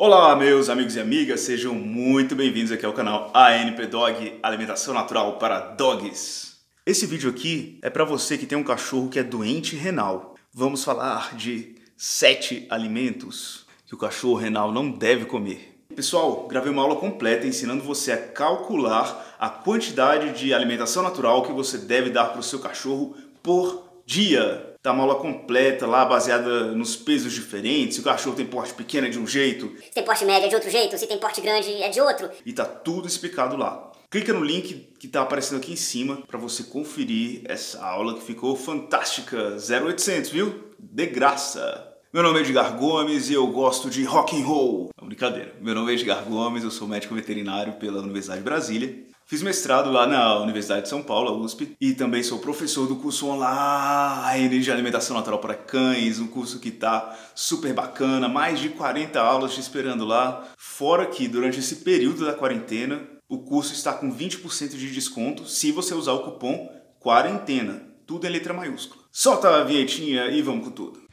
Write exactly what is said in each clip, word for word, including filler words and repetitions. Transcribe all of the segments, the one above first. Olá meus amigos e amigas, sejam muito bem-vindos aqui ao canal A N P Dog, alimentação natural para dogs. Esse vídeo aqui é para você que tem um cachorro que é doente renal. Vamos falar de sete alimentos que o cachorro renal não deve comer. Pessoal, gravei uma aula completa ensinando você a calcular a quantidade de alimentação natural que você deve dar para o seu cachorro por dia. Tá uma aula completa lá, baseada nos pesos diferentes. Se o cachorro tem porte pequeno é de um jeito, se tem porte médio é de outro jeito, se tem porte grande é de outro. E tá tudo explicado lá. Clica no link que tá aparecendo aqui em cima para você conferir essa aula que ficou fantástica. zero oitocentos, viu? De graça. Meu nome é Edgar Gomes e eu gosto de rock and roll. Não, brincadeira. Meu nome é Edgar Gomes, eu sou médico veterinário pela Universidade de Brasília. Fiz mestrado lá na Universidade de São Paulo, a U S P, e também sou professor do curso online de alimentação natural para cães, um curso que tá super bacana, mais de quarenta aulas te esperando lá. Fora que durante esse período da quarentena, o curso está com vinte por cento de desconto se você usar o cupom QUARENTENA, tudo em letra maiúscula. Solta a vinhetinha e vamos com tudo.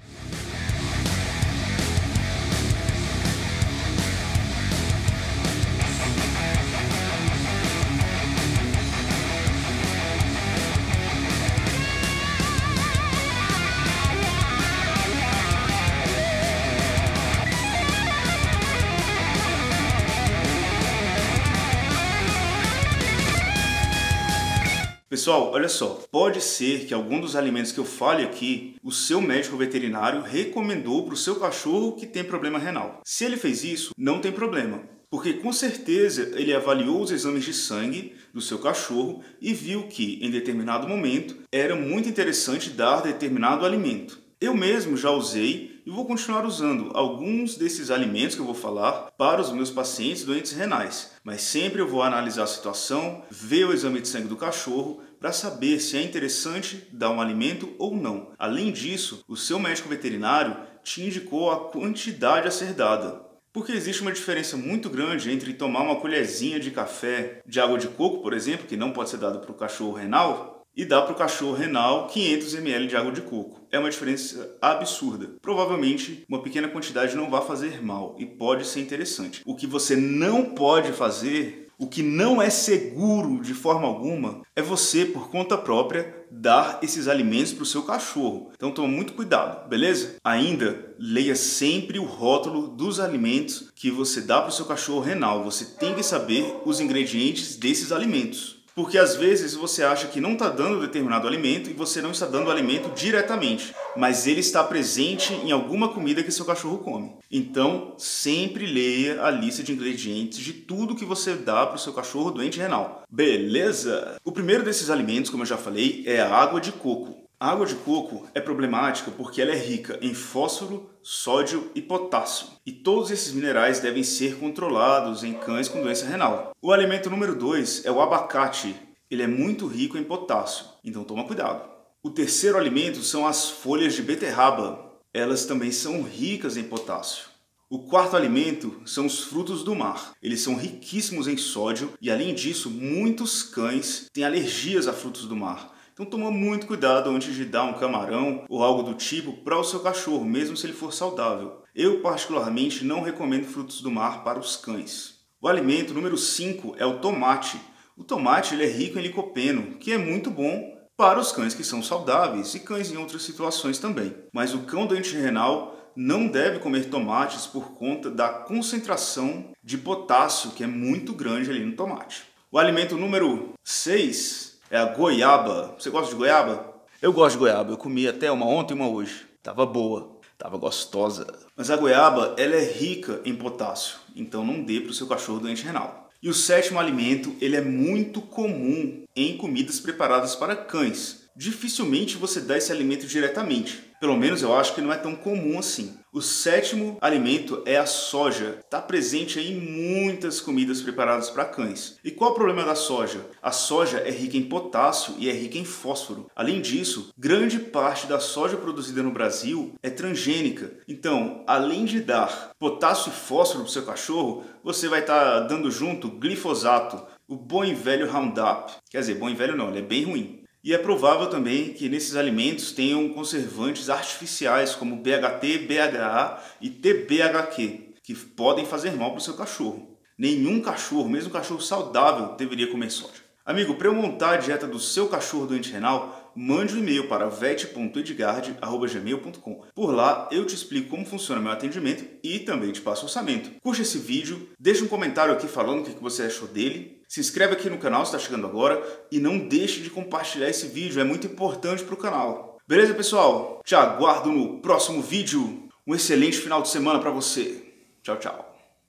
Pessoal, olha só, pode ser que algum dos alimentos que eu fale aqui, o seu médico veterinário recomendou para o seu cachorro que tem problema renal. Se ele fez isso, não tem problema, porque com certeza ele avaliou os exames de sangue do seu cachorro e viu que, em determinado momento, era muito interessante dar determinado alimento. Eu mesmo já usei e vou continuar usando alguns desses alimentos que eu vou falar para os meus pacientes doentes renais, mas sempre eu vou analisar a situação, ver o exame de sangue do cachorro, para saber se é interessante dar um alimento ou não. Além disso, o seu médico veterinário te indicou a quantidade a ser dada. Porque existe uma diferença muito grande entre tomar uma colherzinha de café de água de coco, por exemplo, que não pode ser dado para o cachorro renal, e dar para o cachorro renal quinhentos mililitros de água de coco. É uma diferença absurda. Provavelmente, uma pequena quantidade não vai fazer mal e pode ser interessante. O que você não pode fazer... O que não é seguro de forma alguma é você, por conta própria, dar esses alimentos para o seu cachorro. Então toma muito cuidado, beleza? Ainda, leia sempre o rótulo dos alimentos que você dá para o seu cachorro renal. Você tem que saber os ingredientes desses alimentos. Porque às vezes você acha que não está dando determinado alimento e você não está dando o alimento diretamente, mas ele está presente em alguma comida que seu cachorro come. Então, sempre leia a lista de ingredientes de tudo que você dá para o seu cachorro doente renal. Beleza? O primeiro desses alimentos, como eu já falei, é a água de coco. A água de coco é problemática porque ela é rica em fósforo, sódio e potássio. E todos esses minerais devem ser controlados em cães com doença renal. O alimento número dois é o abacate. Ele é muito rico em potássio, então toma cuidado. O terceiro alimento são as folhas de beterraba. Elas também são ricas em potássio. O quarto alimento são os frutos do mar. Eles são riquíssimos em sódio e, além disso, muitos cães têm alergias a frutos do mar. Então toma muito cuidado antes de dar um camarão ou algo do tipo para o seu cachorro, mesmo se ele for saudável. Eu particularmente não recomendo frutos do mar para os cães. O alimento número cinco é o tomate. O tomate ele é rico em licopeno, que é muito bom para os cães que são saudáveis e cães em outras situações também. Mas o cão doente renal não deve comer tomates por conta da concentração de potássio, que é muito grande ali no tomate. O alimento número seis... é a goiaba. Você gosta de goiaba? Eu gosto de goiaba. Eu comi até uma ontem e uma hoje. Tava boa. Tava gostosa. Mas a goiaba, ela é rica em potássio. Então não dê para o seu cachorro doente renal. E o sétimo alimento, ele é muito comum em comidas preparadas para cães. Dificilmente você dá esse alimento diretamente. Pelo menos eu acho que não é tão comum assim. O sétimo alimento é a soja. Está presente aí em muitas comidas preparadas para cães. E qual é o problema da soja? A soja é rica em potássio e é rica em fósforo. Além disso, grande parte da soja produzida no Brasil é transgênica. Então, além de dar potássio e fósforo para o seu cachorro, você vai estar dando junto glifosato, o bom e velho Roundup. Quer dizer, bom e velho não, ele é bem ruim. E é provável também que nesses alimentos tenham conservantes artificiais como B H T, B H A e T B H Q, que podem fazer mal para o seu cachorro. Nenhum cachorro, mesmo cachorro saudável, deveria comer soja. Amigo, para eu montar a dieta do seu cachorro doente renal, mande um e-mail para vet ponto edgard arroba gmail ponto com. Por lá eu te explico como funciona meu atendimento e também te passo orçamento. Curte esse vídeo, deixa um comentário aqui falando o que você achou dele, se inscreve aqui no canal se está chegando agora e não deixe de compartilhar esse vídeo, é muito importante para o canal. Beleza, pessoal? Te aguardo no próximo vídeo. Um excelente final de semana para você. Tchau, tchau.